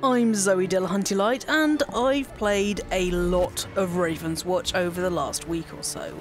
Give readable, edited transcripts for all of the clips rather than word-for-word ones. I'm Zoe Delahunty-Light, and I've played a lot of Ravenswatch over the last week or so.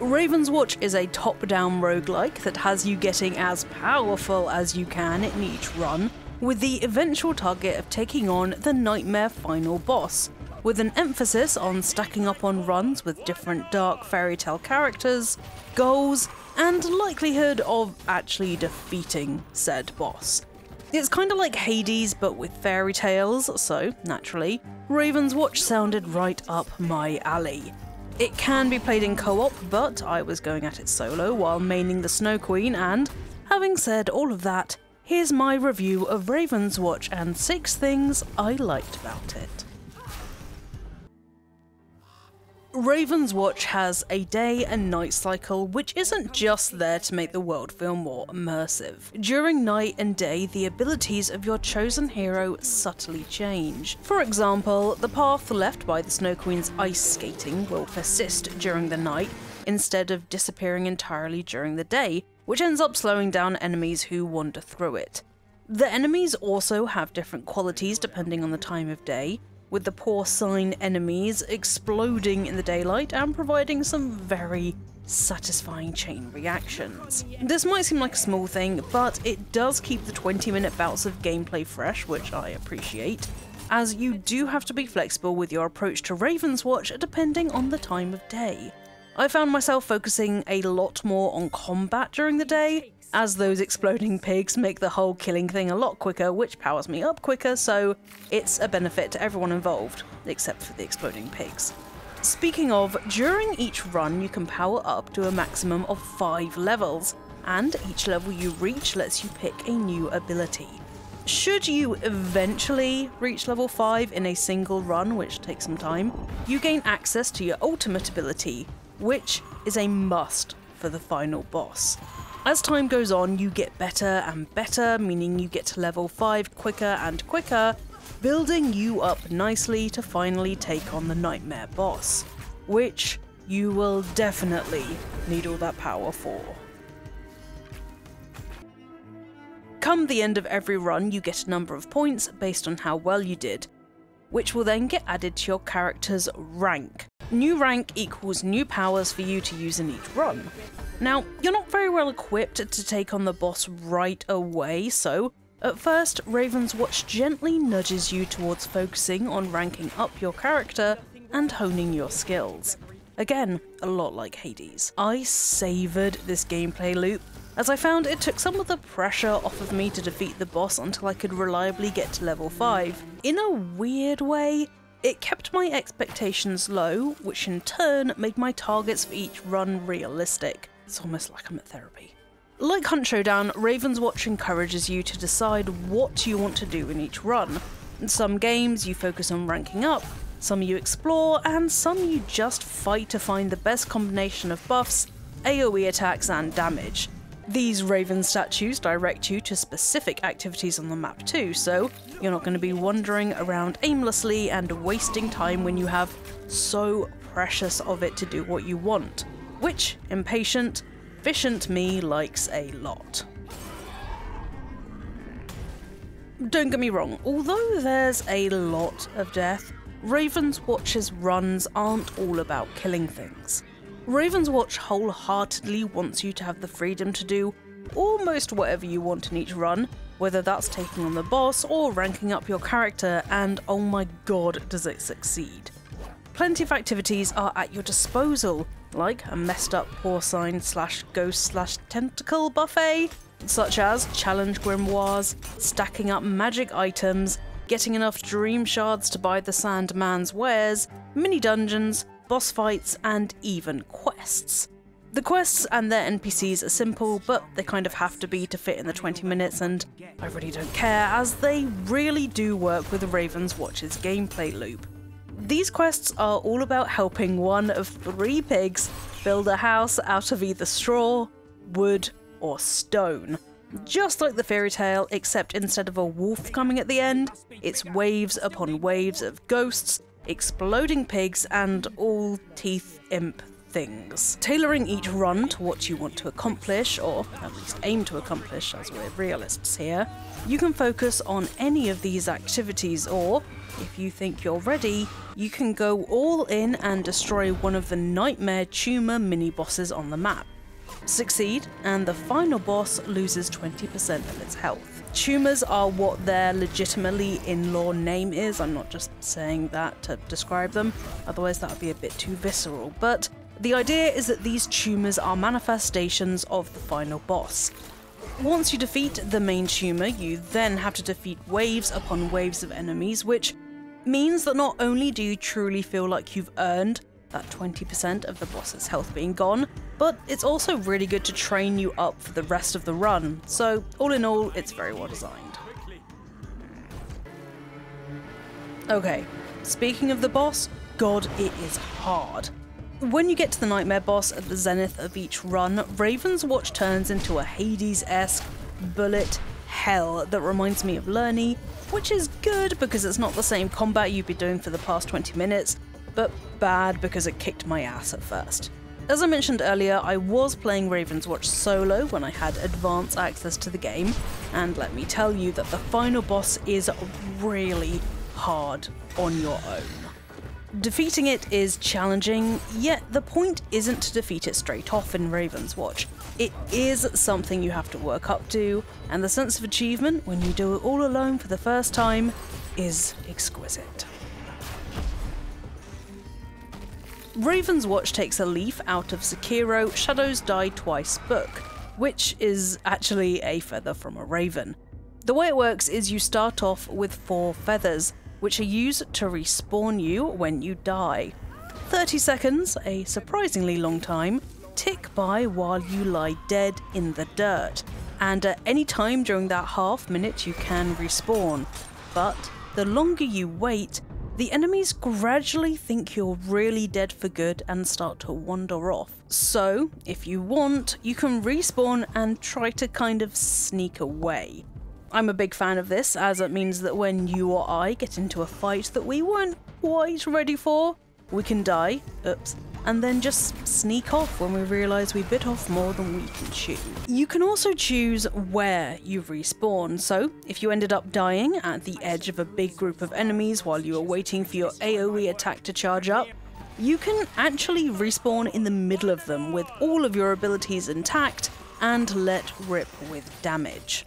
Ravenswatch is a top-down roguelike that has you getting as powerful as you can in each run, with the eventual target of taking on the nightmare final boss, with an emphasis on stacking up on runs with different dark fairy tale characters, goals, and likelihood of actually defeating said boss. It's kind of like Hades, but with fairy tales, so naturally, Ravenswatch sounded right up my alley. It can be played in co-op, but I was going at it solo while maining the Snow Queen, and having said all of that, here's my review of Ravenswatch and 6 things I liked about it. Ravenswatch has a day and night cycle which isn't just there to make the world feel more immersive. During night and day, the abilities of your chosen hero subtly change. For example, the path left by the Snow Queen's ice skating will persist during the night instead of disappearing entirely during the day, which ends up slowing down enemies who wander through it. The enemies also have different qualities depending on the time of day, with the porcine enemies exploding in the daylight and providing some very satisfying chain reactions. This might seem like a small thing, but it does keep the 20-minute bouts of gameplay fresh, which I appreciate, as you do have to be flexible with your approach to Ravenswatch depending on the time of day. I found myself focusing a lot more on combat during the day, as those exploding pigs make the whole killing thing a lot quicker, which powers me up quicker, so it's a benefit to everyone involved, except for the exploding pigs. Speaking of, during each run you can power up to a maximum of 5 levels, and each level you reach lets you pick a new ability. Should you eventually reach level 5 in a single run, which takes some time, you gain access to your ultimate ability, which is a must for the final boss. As time goes on, you get better and better, meaning you get to level 5 quicker and quicker, building you up nicely to finally take on the nightmare boss, which you will definitely need all that power for. Come the end of every run, you get a number of points based on how well you did, which will then get added to your character's rank. New rank equals new powers for you to use in each run. Now, you're not very well equipped to take on the boss right away, so at first, Ravenswatch gently nudges you towards focusing on ranking up your character and honing your skills. Again, a lot like Hades. I savoured this gameplay loop, as I found it took some of the pressure off of me to defeat the boss until I could reliably get to level 5. In a weird way, it kept my expectations low, which in turn made my targets for each run realistic. It's almost like I'm at therapy. Like Hunt Showdown, Ravenswatch encourages you to decide what you want to do in each run. In some games you focus on ranking up, some you explore, and some you just fight to find the best combination of buffs, AoE attacks, and damage. These Raven statues direct you to specific activities on the map too, so you're not going to be wandering around aimlessly and wasting time when you have so precious of it to do what you want, which impatient, efficient me likes a lot. Don't get me wrong, although there's a lot of death, Ravenswatch's runs aren't all about killing things. Ravenswatch wholeheartedly wants you to have the freedom to do almost whatever you want in each run, whether that's taking on the boss or ranking up your character, and oh my god does it succeed. Plenty of activities are at your disposal, like a messed up porcine / ghost / tentacle buffet, such as challenge grimoires, stacking up magic items, getting enough dream shards to buy the Sandman's wares, mini dungeons, boss fights, and even quests. The quests and their NPCs are simple, but they kind of have to be to fit in the 20 minutes, and I really don't care, as they really do work with Ravenswatch's gameplay loop. These quests are all about helping one of 3 pigs build a house out of either straw, wood, or stone. Just like the fairy tale, except instead of a wolf coming at the end, it's waves upon waves of ghosts, exploding pigs, and all teeth imp things, tailoring each run to what you want to accomplish, or at least aim to accomplish, as we're realists here. You can focus on any of these activities, or, if you think you're ready, you can go all in and destroy one of the nightmare tumor mini-bosses on the map. Succeed, and the final boss loses 20% of its health. Tumors are what their legitimately in-law name is. I'm not just saying that to describe them, otherwise that would be a bit too visceral, but the idea is that these tumors are manifestations of the final boss. Once you defeat the main tumor, you then have to defeat waves upon waves of enemies, which means that not only do you truly feel like you've earned that 20% of the boss's health being gone, but it's also really good to train you up for the rest of the run, so all in all, it's very well designed. Okay, speaking of the boss, God, it is hard. When you get to the nightmare boss at the zenith of each run, Ravenswatch turns into a Hades-esque bullet hell that reminds me of Lernie, which is good because it's not the same combat you've been doing for the past 20 minutes, but bad because it kicked my ass at first. As I mentioned earlier, I was playing Ravenswatch solo when I had advanced access to the game, and let me tell you that the final boss is really hard on your own. Defeating it is challenging, yet the point isn't to defeat it straight off in Ravenswatch. It is something you have to work up to, and the sense of achievement when you do it all alone for the first time is exquisite. Ravenswatch takes a leaf out of Sekiro: Shadows Die Twice book, which is actually a feather from a raven. The way it works is you start off with 4 feathers, which are used to respawn you when you die. 30 seconds, a surprisingly long time, tick by while you lie dead in the dirt, and at any time during that half minute you can respawn. But the longer you wait, the enemies gradually think you're really dead for good and start to wander off. So, if you want, you can respawn and try to kind of sneak away. I'm a big fan of this, as it means that when you or I get into a fight that we weren't quite ready for, we can die, oops, and then just sneak off when we realise we bit off more than we can chew. You can also choose where you respawn, so if you ended up dying at the edge of a big group of enemies while you were waiting for your AoE attack to charge up, you can actually respawn in the middle of them with all of your abilities intact and let rip with damage.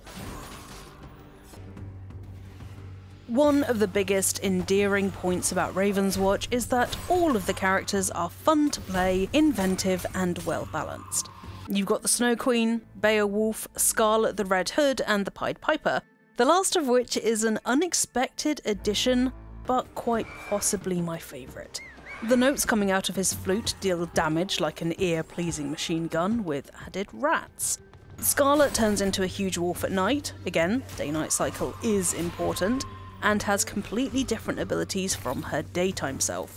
One of the biggest endearing points about Ravenswatch is that all of the characters are fun to play, inventive and well balanced. You've got the Snow Queen, Beowulf, Scarlet the Red Hood and the Pied Piper, the last of which is an unexpected addition but quite possibly my favourite. The notes coming out of his flute deal damage like an ear-pleasing machine gun with added rats. Scarlet turns into a huge wolf at night, again, day-night cycle is important, and has completely different abilities from her daytime self.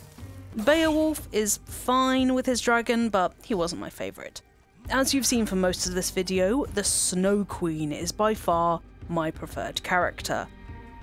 Beowulf is fine with his dragon, but he wasn't my favourite. As you've seen for most of this video, the Snow Queen is by far my preferred character.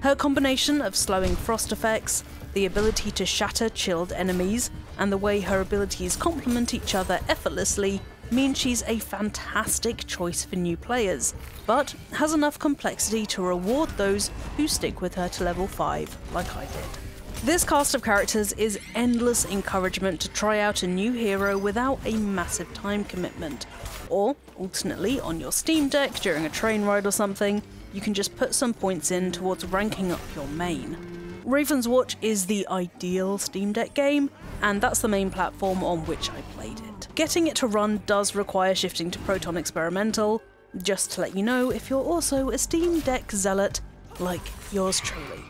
Her combination of slowing frost effects, the ability to shatter chilled enemies, and the way her abilities complement each other effortlessly means she's a fantastic choice for new players, but has enough complexity to reward those who stick with her to level 5, like I did. This cast of characters is endless encouragement to try out a new hero without a massive time commitment, or alternately on your Steam Deck during a train ride or something, you can just put some points in towards ranking up your main. Ravenswatch is the ideal Steam Deck game, and that's the main platform on which I played it. Getting it to run does require shifting to Proton Experimental, just to let you know if you're also a Steam Deck zealot like yours truly.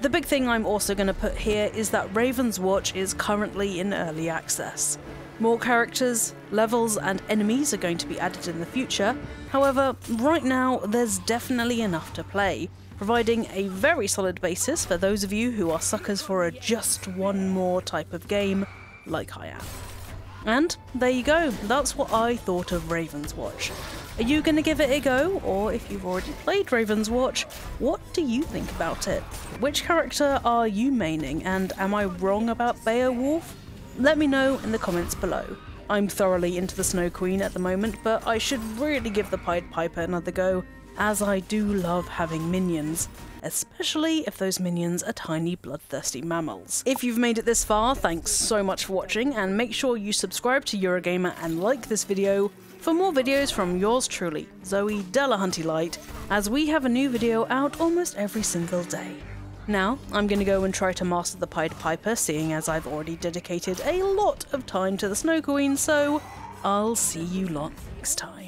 The big thing I'm also going to put here is that Ravenswatch is currently in early access. More characters, levels and enemies are going to be added in the future, however right now there's definitely enough to play, providing a very solid basis for those of you who are suckers for a just one more type of game, like I am. And there you go, that's what I thought of Ravenswatch. Are you going to give it a go? Or if you've already played Ravenswatch, what do you think about it? Which character are you maining, and am I wrong about Beowulf? Let me know in the comments below. I'm thoroughly into the Snow Queen at the moment, but I should really give the Pied Piper another go, as I do love having minions, especially if those minions are tiny bloodthirsty mammals. If you've made it this far, thanks so much for watching, and make sure you subscribe to Eurogamer and like this video for more videos from yours truly, Zoe Delahunty-Light, as we have a new video out almost every single day. Now, I'm going to go and try to master the Pied Piper, seeing as I've already dedicated a lot of time to the Snow Queen, so I'll see you lot next time.